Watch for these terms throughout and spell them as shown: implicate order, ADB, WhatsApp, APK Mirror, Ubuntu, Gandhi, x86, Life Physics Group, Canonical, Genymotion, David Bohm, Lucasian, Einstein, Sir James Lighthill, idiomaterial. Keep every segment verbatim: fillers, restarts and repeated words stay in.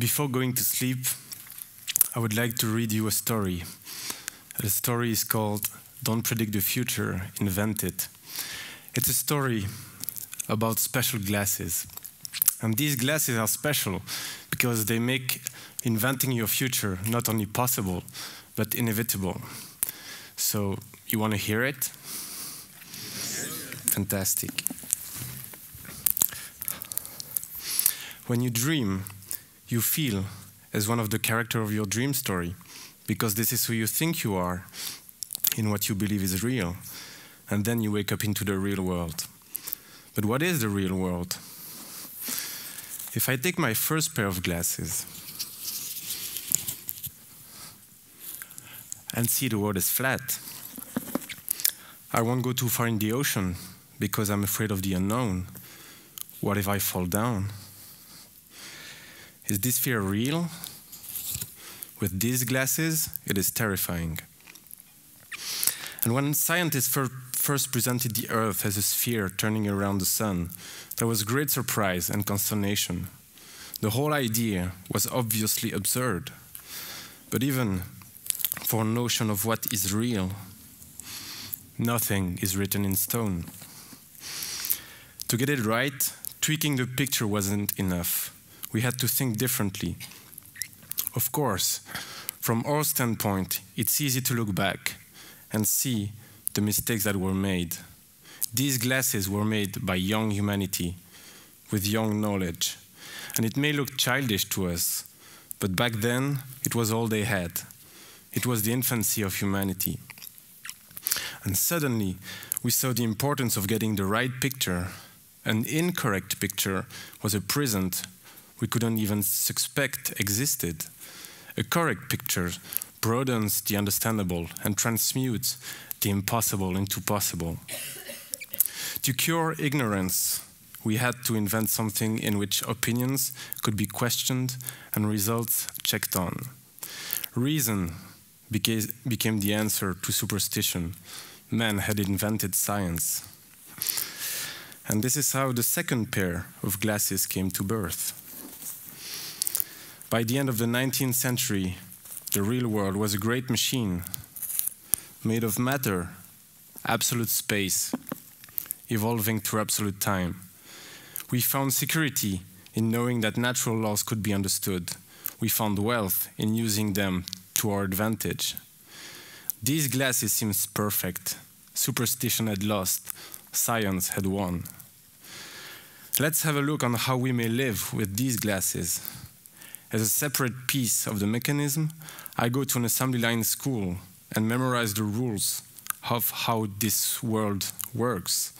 Before going to sleep, I would like to read you a story. The story is called Don't Predict the Future, Invent It. It's a story about special glasses. And these glasses are special because they make inventing your future not only possible, but inevitable. So, you want to hear it? Fantastic. When you dream, you feel as one of the characters of your dream story, because this is who you think you are, in what you believe is real. And then you wake up into the real world. But what is the real world? If I take my first pair of glasses and see the world is flat, I won't go too far in the ocean because I'm afraid of the unknown. What if I fall down? Is this fear real? With these glasses, it is terrifying. And when scientists fir- first presented the Earth as a sphere turning around the sun, there was great surprise and consternation. The whole idea was obviously absurd. But even for a notion of what is real, nothing is written in stone. To get it right, tweaking the picture wasn't enough. We had to think differently. Of course, from our standpoint, it's easy to look back and see the mistakes that were made. These glasses were made by young humanity, with young knowledge. And it may look childish to us, but back then, it was all they had. It was the infancy of humanity. And suddenly, we saw the importance of getting the right picture. An incorrect picture was a prison we couldn't even suspect existed. A correct picture broadens the understandable and transmutes the impossible into possible. To cure ignorance, we had to invent something in which opinions could be questioned and results checked on. Reason beca- became the answer to superstition. Man had invented science. And this is how the second pair of glasses came to birth. By the end of the nineteenth century, the real world was a great machine made of matter, absolute space, evolving through absolute time. We found security in knowing that natural laws could be understood. We found wealth in using them to our advantage. These glasses seemed perfect. Superstition had lost, science had won. Let's have a look on how we may live with these glasses. As a separate piece of the mechanism, I go to an assembly line school and memorize the rules of how this world works.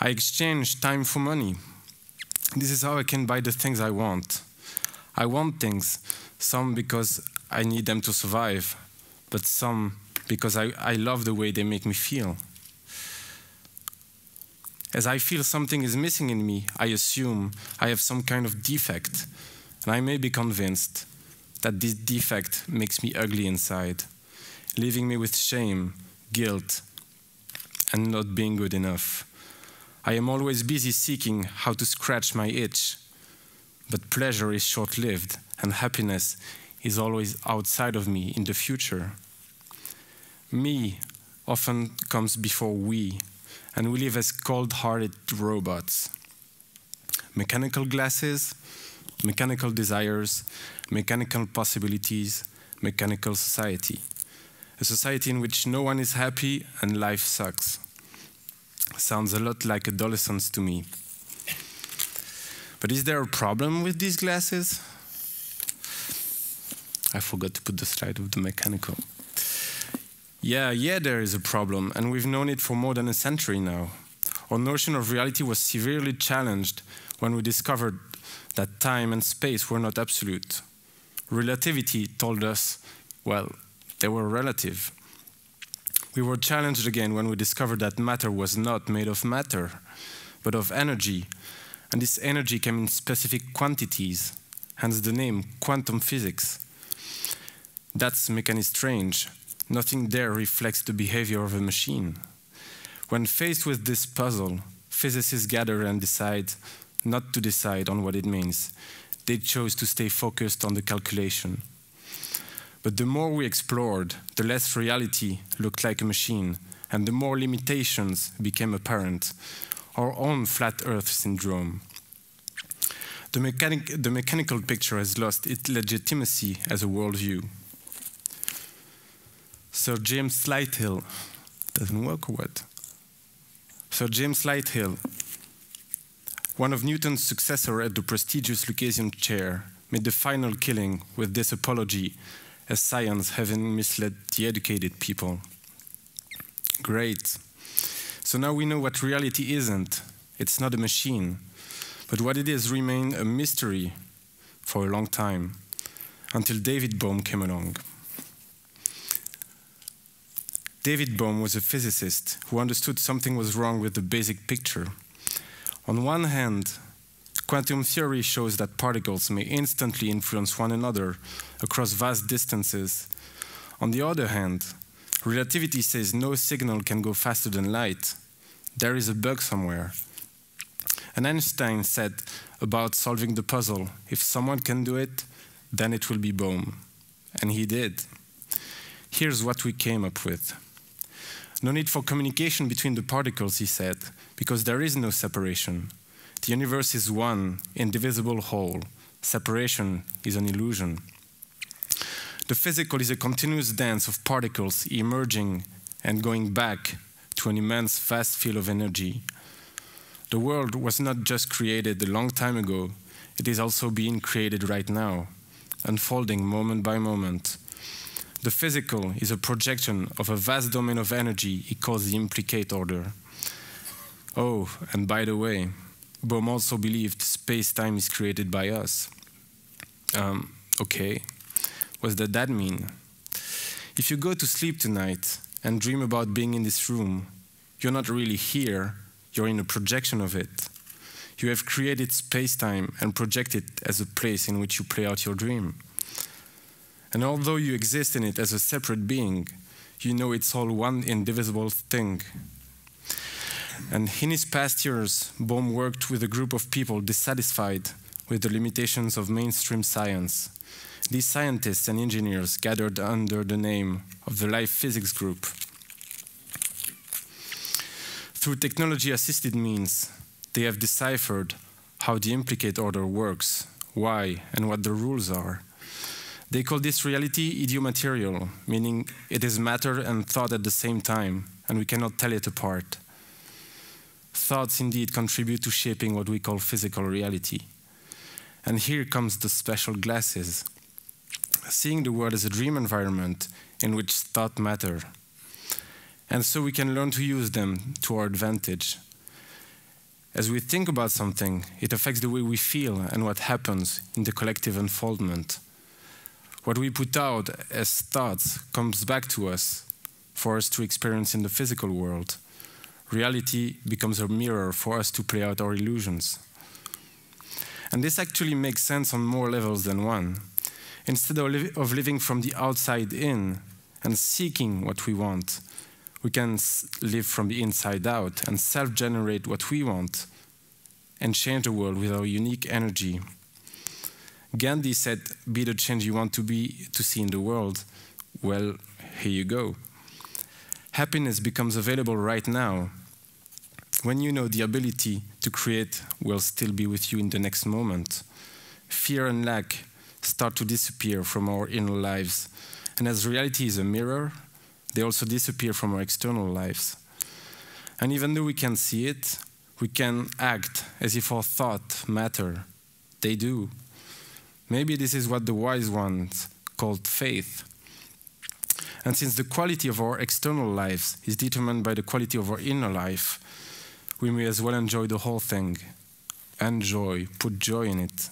I exchange time for money. This is how I can buy the things I want. I want things, some because I need them to survive, but some because I, I love the way they make me feel. As I feel something is missing in me, I assume I have some kind of defect. And I may be convinced that this defect makes me ugly inside, leaving me with shame, guilt, and not being good enough. I am always busy seeking how to scratch my itch, but pleasure is short-lived, and happiness is always outside of me in the future. Me often comes before we, and we live as cold-hearted robots. Mechanical glasses, mechanical desires, mechanical possibilities, mechanical society. A society in which no one is happy and life sucks. Sounds a lot like adolescence to me. But is there a problem with these glasses? I forgot to put the slide of the mechanical. Yeah, yeah, there is a problem, and we've known it for more than a century now. Our notion of reality was severely challenged when we discovered that time and space were not absolute. Relativity told us, well, they were relative. We were challenged again when we discovered that matter was not made of matter, but of energy, and this energy came in specific quantities, hence the name quantum physics. That's mechanically strange. Nothing there reflects the behavior of a machine. When faced with this puzzle, physicists gather and decide not to decide on what it means. they chose to stay focused on the calculation. But the more we explored, the less reality looked like a machine, and the more limitations became apparent, our own flat Earth syndrome. The, mechanic, the mechanical picture has lost its legitimacy as a worldview. Sir James Lighthill, doesn't work or what? Sir James Lighthill, one of Newton's successors at the prestigious Lucasian chair, made the final killing with this apology as science having misled the educated people. Great. So now we know what reality isn't. It's not a machine. But what it is remained a mystery for a long time, until David Bohm came along. David Bohm was a physicist who understood something was wrong with the basic picture. On one hand, quantum theory shows that particles may instantly influence one another across vast distances. On the other hand, relativity says no signal can go faster than light. There is a bug somewhere. And Einstein said about solving the puzzle, if someone can do it, then it will be Bohm. And he did. Here's what we came up with. No need for communication between the particles, he said, because there is no separation. The universe is one indivisible whole. Separation is an illusion. The physical is a continuous dance of particles emerging and going back to an immense vast field of energy. The world was not just created a long time ago, it is also being created right now, unfolding moment by moment. The physical is a projection of a vast domain of energy he calls the implicate order. Oh, and by the way, Bohm also believed space-time is created by us. Um, okay. What does that mean? If you go to sleep tonight and dream about being in this room, you're not really here, you're in a projection of it. You have created space-time and projected it as a place in which you play out your dream. And although you exist in it as a separate being, you know it's all one indivisible thing. And in his past years, Bohm worked with a group of people dissatisfied with the limitations of mainstream science. These scientists and engineers gathered under the name of the Life Physics Group. Through technology-assisted means, they have deciphered how the implicate order works, why, and what the rules are. They call this reality idiomaterial, meaning it is matter and thought at the same time, and we cannot tell it apart. Thoughts indeed contribute to shaping what we call physical reality. And here comes the special glasses. Seeing the world as a dream environment in which thought matter. And so we can learn to use them to our advantage. As we think about something, it affects the way we feel and what happens in the collective unfoldment. What we put out as thoughts comes back to us for us to experience in the physical world. Reality becomes a mirror for us to play out our illusions. And this actually makes sense on more levels than one. Instead of, li of living from the outside in and seeking what we want, we can s live from the inside out and self-generate what we want and change the world with our unique energy. Gandhi said, be the change you want to be to see in the world. Well, here you go. Happiness becomes available right now. When you know the ability to create will still be with you in the next moment. Fear and lack start to disappear from our inner lives. And as reality is a mirror, they also disappear from our external lives. And even though we can see it, we can act as if our thoughts matter. They do. Maybe this is what the wise ones called faith. And since the quality of our external lives is determined by the quality of our inner life, we may as well enjoy the whole thing. Enjoy, put joy in it.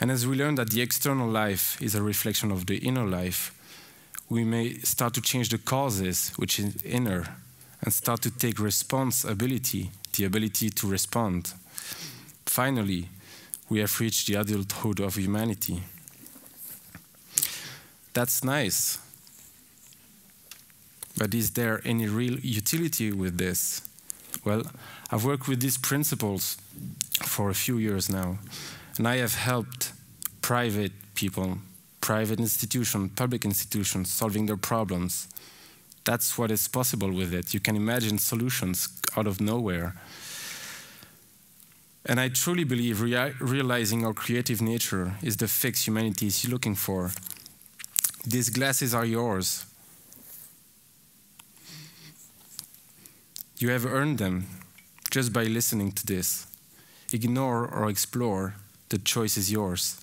And as we learn that the external life is a reflection of the inner life, we may start to change the causes, which is inner, and start to take responsibility, the ability to respond. Finally, we have reached the adulthood of humanity. That's nice. But is there any real utility with this? Well, I've worked with these principles for a few years now, And I have helped private people, private institutions, public institutions solving their problems. That's what is possible with it. You can imagine solutions out of nowhere. And I truly believe rea realizing our creative nature is the fix humanity is looking for. These glasses are yours. You have earned them just by listening to this. Ignore or explore, the choice is yours.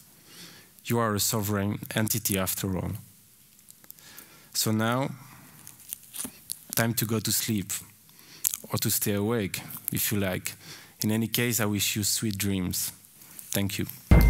You are a sovereign entity after all. So now, time to go to sleep, or to stay awake, if you like. In any case, I wish you sweet dreams. Thank you.